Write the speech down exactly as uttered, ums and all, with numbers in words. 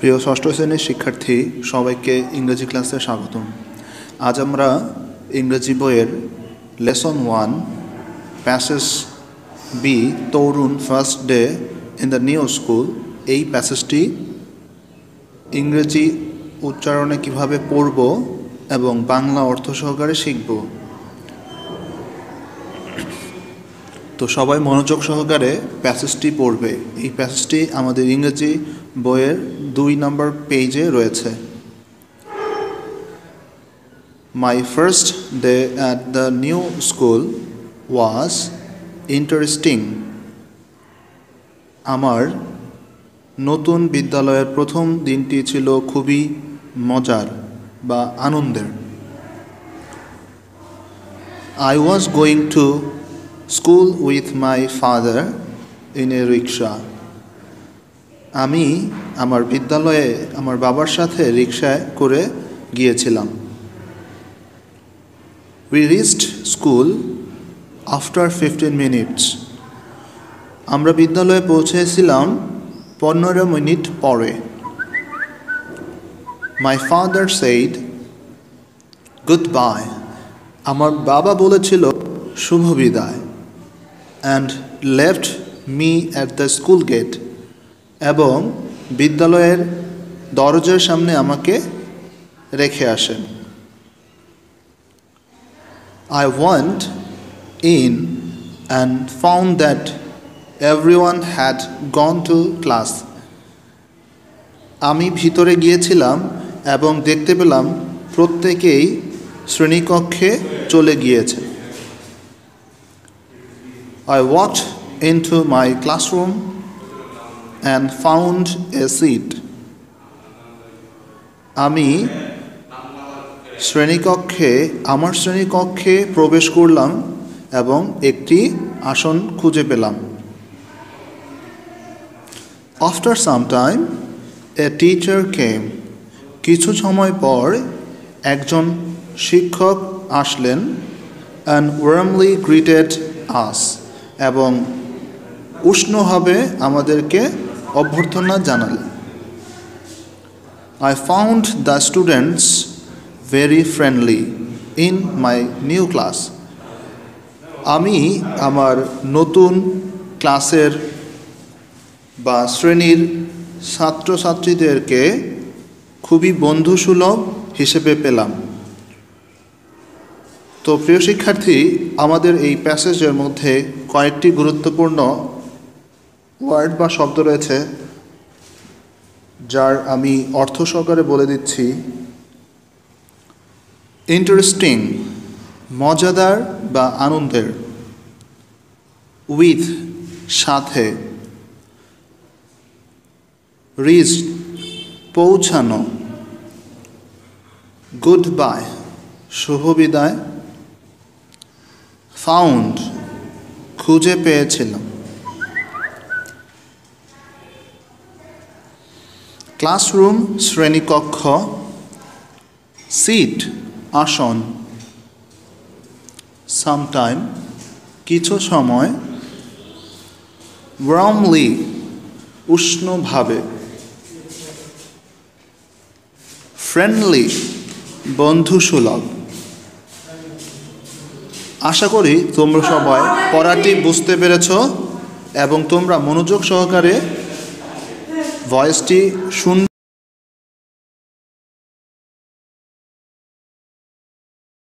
প্রিয় ষষ্ঠ শ্রেণীর শিক্ষার্থী সবাইকে ইংরেজি ক্লাসে স্বাগতম। আজ আমরা ইংরেজি বইয়ের lesson one passage B Tarun first day in the new school এই প্যাসেজটি ইংরেজি উচ্চারণে কিভাবে পড়ব এবং বাংলা অর্থ সহকারে শিখব। তো সবাই মনোযোগ সহকারে প্যাসেজটি পড়বে। এই প্যাসেজটি আমাদের ইংরেজি বইয়ের দুই নম্বর পেজে রয়েছে। My first day at the new school was interesting. আমার নতুন বিদ্যালয়ের প্রথম দিনটি ছিল খুবই মজার বা আনন্দের। I was going to school with my father in a rickshaw. আমি আমার বিদ্যালয়ে আমার বাবার সাথে রিক্সায় করে গিয়েছিলাম। We reached school after fifteen minutes. আমরা বিদ্যালয়ে পৌঁছেছিলাম পনেরো মিনিট পরে। My father said goodbye. আমার বাবা বলেছিল শুভ বিদায়। and left me at the school gate এবং বিদ্যালয়ের দরজার সামনে আমাকে রেখে আসেন। I went in and found that everyone had gone to class. আমি ভিতরে গিয়েছিলাম এবং দেখতে পেলাম প্রত্যেকেই শ্রেণীকক্ষে চলে গিয়েছে। I walked into my classroom and found a seat. আমি শ্রেণীকক্ষে আমার শ্রেণীকক্ষে প্রবেশ করলাম এবং একটি আসন খুঁজে পেলাম। After some time, a teacher came. কিছু সময় পর একজন শিক্ষক আসলেন and warmly greeted us. এবং উষ্ণভাবে আমাদেরকে অভ্যর্থনা জানালেন। I found the students very friendly in my new class. আমি আমার নতুন ক্লাসের বা শ্রেণীর ছাত্রছাত্রীদেরকে খুবই বন্ধুসুলভ হিসেবে পেলাম। তো প্রিয় শিক্ষার্থী, আমাদের এই প্যাসেজের মধ্যে কয়েকটি গুরুত্বপূর্ণ ওয়ার্ড বা শব্দ রয়েছে যার আমি অর্থ সহকারে বলে দিচ্ছি। ইন্টারেস্টিং মজাদার বা আনন্দের। উইথ সাথে। রিচ পৌঁছানো। গুড বাই শুভ বিদায়। ফাউন্ড খুঁজে পেয়েছিলাম। ক্লাসরুম শ্রেণীকক্ষ। সিট আসন। সামটাইম কিছু সময়। ওয়ার্মলি উষ্ণভাবে। ফ্রেন্ডলি বন্ধুসুলভ। আশা করি তোমরা সবাই পড়াটি বুঝতে পেরেছ এবং তোমরা মনোযোগ সহকারে ভয়েসটি শুন।